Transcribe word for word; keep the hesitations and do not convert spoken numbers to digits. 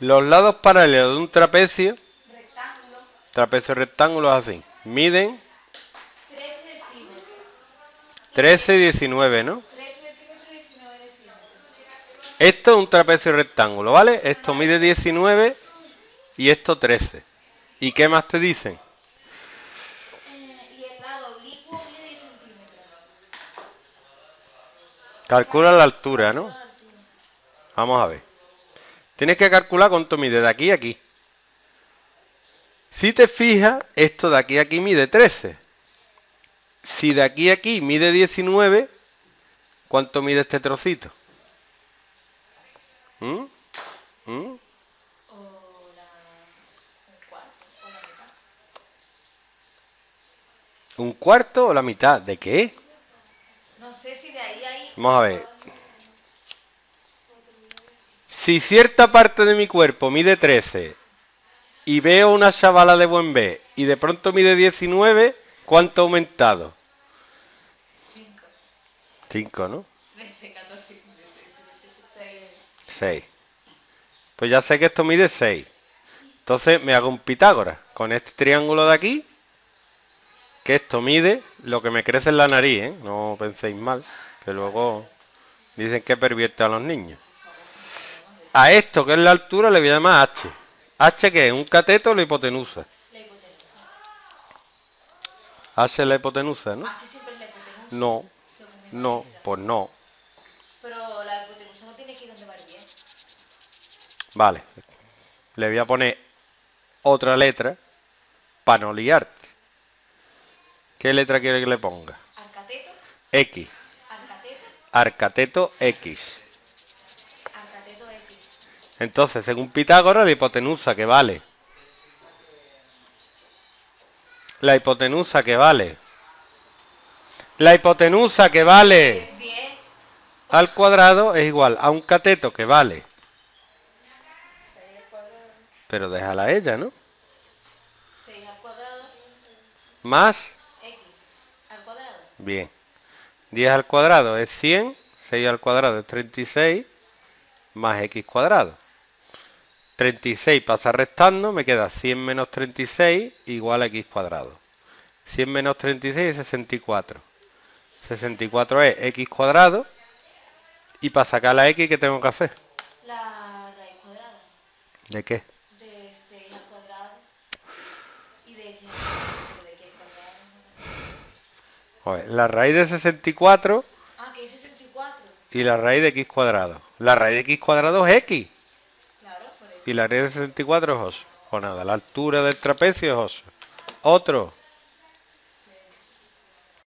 Los lados paralelos de un trapecio, rectángulo. trapecio rectángulo así, miden trece y diecinueve, ¿no? Esto es un trapecio rectángulo, ¿vale? Esto mide diecinueve y esto trece. ¿Y qué más te dicen? Calcula la altura, ¿no? Vamos a ver. Tienes que calcular cuánto mide de aquí a aquí. Si te fijas, esto de aquí a aquí mide trece. Si de aquí a aquí mide diecinueve, ¿cuánto mide este trocito? ¿Mm? ¿Mm? ¿Un cuarto o la mitad? ¿De qué? No sé si de ahí hay... Vamos a ver. Si cierta parte de mi cuerpo mide trece y veo una chavala de buen ver y de pronto mide diecinueve, ¿cuánto ha aumentado? cinco, ¿no? seis. Pues ya sé que esto mide seis. Entonces me hago un Pitágoras con este triángulo de aquí. Que esto mide lo que me crece en la nariz, ¿eh? No penséis mal, que luego dicen que pervierte a los niños. A esto, que es la altura, le voy a llamar H. ¿H qué es? ¿Un cateto o la hipotenusa? La hipotenusa. H es la hipotenusa, ¿no? H siempre es la hipotenusa. No, no, pues no. Pero la hipotenusa no tiene que ir donde va el pie. Vale, le voy a poner otra letra para no liarte. ¿Qué letra quiere que le ponga? Arcateto. X. Arcateto. Arcateto X. Arcateto X. Entonces, según Pitágoras, la hipotenusa que vale. La hipotenusa que vale. La hipotenusa que vale. diez. Al cuadrado es igual a un cateto que vale. Pero déjala ella, ¿no? seis al cuadrado. Más. Bien, diez al cuadrado es cien, seis al cuadrado es treinta y seis, más x cuadrado. treinta y seis pasa restando, me queda cien menos treinta y seis igual a x cuadrado. cien menos treinta y seis es sesenta y cuatro. sesenta y cuatro es x cuadrado, y para sacar la x, ¿qué tengo que hacer? La raíz cuadrada. ¿De qué? De seis al cuadrado y de x. La raíz de sesenta y cuatro, ah, que es sesenta y cuatro y la raíz de x cuadrado. La raíz de x cuadrado es x. Claro, por eso. Y la raíz de sesenta y cuatro es ocho. O nada, la altura del trapecio es ocho. Otro.